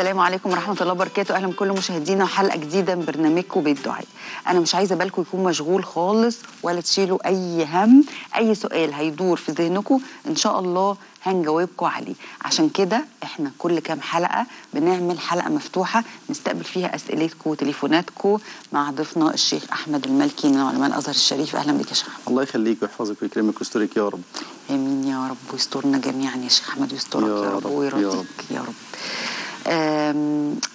السلام عليكم ورحمه الله وبركاته. اهلا بكل مشاهدينا وحلقه جديده من برنامجكم بيت دعاء. انا مش عايزه بالكم يكون مشغول خالص ولا تشيلوا اي هم. اي سؤال هيدور في ذهنكم ان شاء الله هنجاوبكم عليه. عشان كده احنا كل كام حلقه بنعمل حلقه مفتوحه نستقبل فيها اسئلتكم وتليفوناتكم مع ضيفنا الشيخ احمد المالكي من علماء الازهر الشريف. اهلا بك يا شيخ احمد. الله يخليك ويحفظك ويكرمك ويسترك يا رب. امين يا رب، ويسترنا جميعا يا شيخ احمد، ويسترك يا رب ويرضيك يا رب.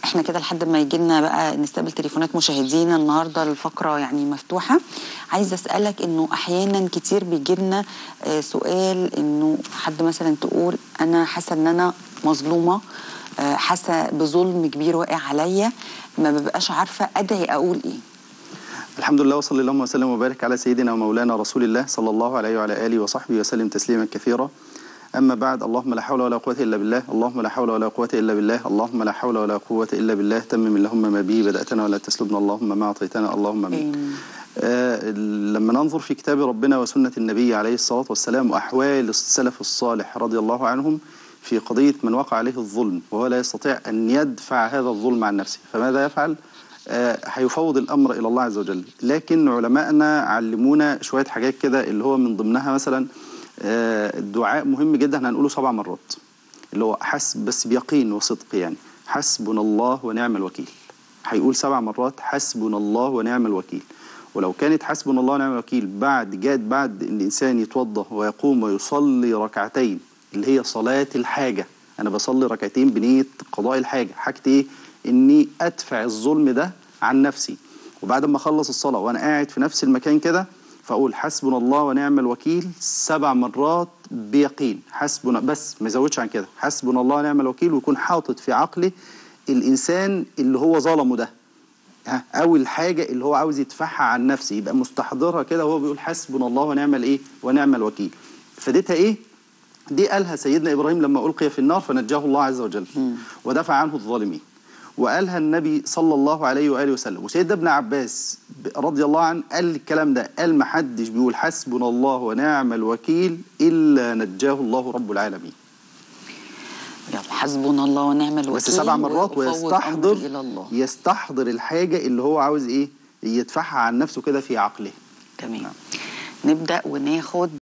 احنا كده لحد ما يجي لنا بقى نستقبل تليفونات مشاهدينا. النهارده الفقره يعني مفتوحه. عايزه اسالك انه احيانا كتير بيجي لنا سؤال انه حد مثلا تقول انا حاسه ان انا مظلومه، حاسه بظلم كبير واقع عليا، ما ببقاش عارفه ادعي اقول ايه. الحمد لله، وصلى اللهم وسلم وبارك على سيدنا ومولانا رسول الله صلى الله عليه وعلى اله وصحبه وسلم تسليما كثيرا. أما بعد، اللهم لا حول ولا قوة إلا بالله، اللهم لا حول ولا قوة إلا بالله، اللهم لا حول ولا قوة إلا بالله، تمم اللهم ما به بدأتنا ولا تسلبنا، اللهم ما أعطيتنا، اللهم آمين. لما ننظر في كتاب ربنا وسنة النبي عليه الصلاة والسلام وأحوال السلف الصالح رضي الله عنهم في قضية من وقع عليه الظلم وهو لا يستطيع أن يدفع هذا الظلم عن نفسه، فماذا يفعل؟ هيفوض الأمر إلى الله عز وجل. لكن علمائنا علمونا شوية حاجات كده، اللي هو من ضمنها مثلا الدعاء مهم جدا، احنا هنقوله 7 مرات، اللي هو حسب بس بيقين وصدق، يعني حسبنا الله ونعم الوكيل. هيقول 7 مرات حسبنا الله ونعم الوكيل. ولو كانت حسبنا الله ونعم الوكيل بعد ان الانسان يتوضا ويقوم ويصلي ركعتين، اللي هي صلاه الحاجه، انا بصلي ركعتين بنيه قضاء الحاجه، حاجتي ايه؟ اني ادفع الظلم ده عن نفسي. وبعد ما اخلص الصلاه وانا قاعد في نفس المكان كده فأقول حسبنا الله ونعم الوكيل 7 مرات بيقين. حسبنا بس، ما يزودش عن كده، حسبنا الله ونعم الوكيل. ويكون حاطط في عقله الإنسان اللي هو ظلمه ده أو الحاجة اللي هو عاوز يدفعها عن نفسه، يبقى مستحضرها كده وهو بيقول حسبنا الله ونعم الإيه؟ ونعم الوكيل. فديتها إيه؟ دي قالها سيدنا إبراهيم لما ألقي في النار فنجاه الله عز وجل ودفع عنه الظالمين. وقالها النبي صلى الله عليه وآله وسلم، وسيدنا ابن عباس رضي الله عنه قال الكلام ده، قال ما حدش بيقول حسبنا الله ونعم الوكيل إلا نجاه الله رب العالمين. يلا حسبنا الله ونعم الوكيل بس 7 مرات، ويستحضر الحاجة اللي هو عاوز إيه؟ يدفعها عن نفسه كده في عقله. تمام. نبدأ وناخد